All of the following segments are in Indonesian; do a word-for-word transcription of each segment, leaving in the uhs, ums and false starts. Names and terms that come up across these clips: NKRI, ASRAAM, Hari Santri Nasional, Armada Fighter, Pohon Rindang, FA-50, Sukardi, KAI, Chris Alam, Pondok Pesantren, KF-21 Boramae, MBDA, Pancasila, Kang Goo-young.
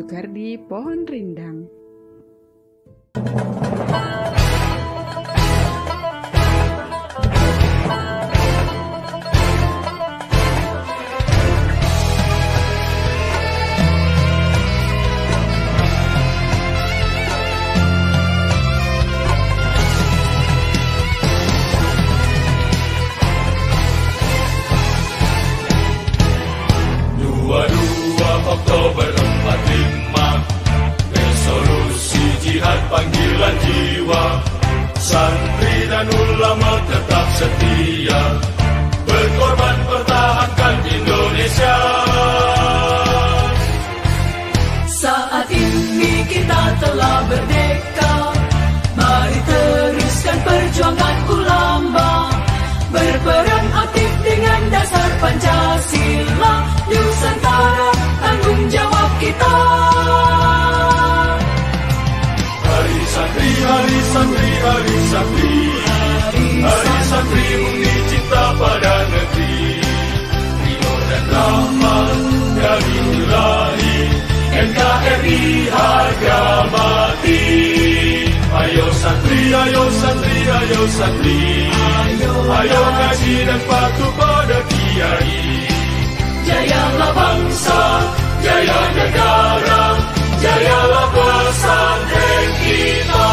Sukardi Pohon Rindang. dua puluh dua Oktober empat puluh lima, resolusi jihad panggilan jiwa. Santri dan ulama tetap setia, berkorban pertahankan Indonesia. Saat ini kita telah merdeka, mari teruskan perjuangan ulama, berperan aktif dengan dasar Pancasila. Nusantara tanggung jawab kita. Hari Santri, hari Santri, hari Santri, hari Santri murni cinta pada negeri. Timur dan Lampang dari mulai N K R I harga mati. Ayo Santri, ayo Santri, ayo Santri, ayo ngaji dan patuh pada kiai. Jayalah bangsa, jaya negara, jayalah pesantren kita.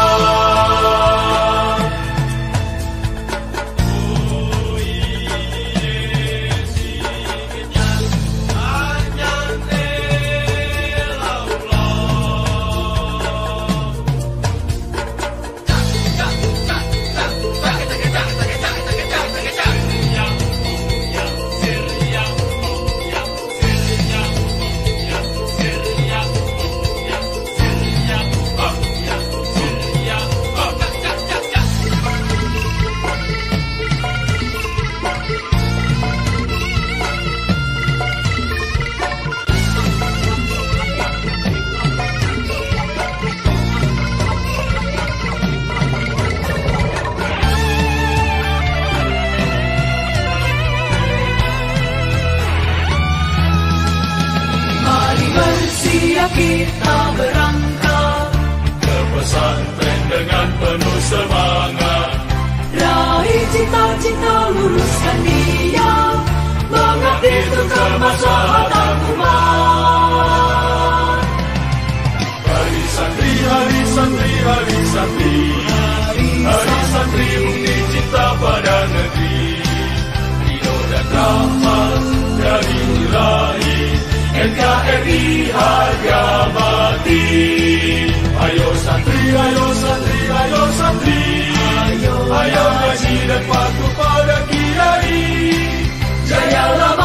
Kita berangkat ke pesantren dengan penuh semangat, raih cita-cita, luruskan dia, mengabdi untuk kemaslahatan umat. Hari Santri, hari Santri, hari Santri, hari Santri murni cinta pada negeri. Rio dan rahmat dari mulai N K R I harga mati. Ayo Santri, ayo Santri, ayo Santri, ayo ngaji dan patuh pada kiai. Jayalah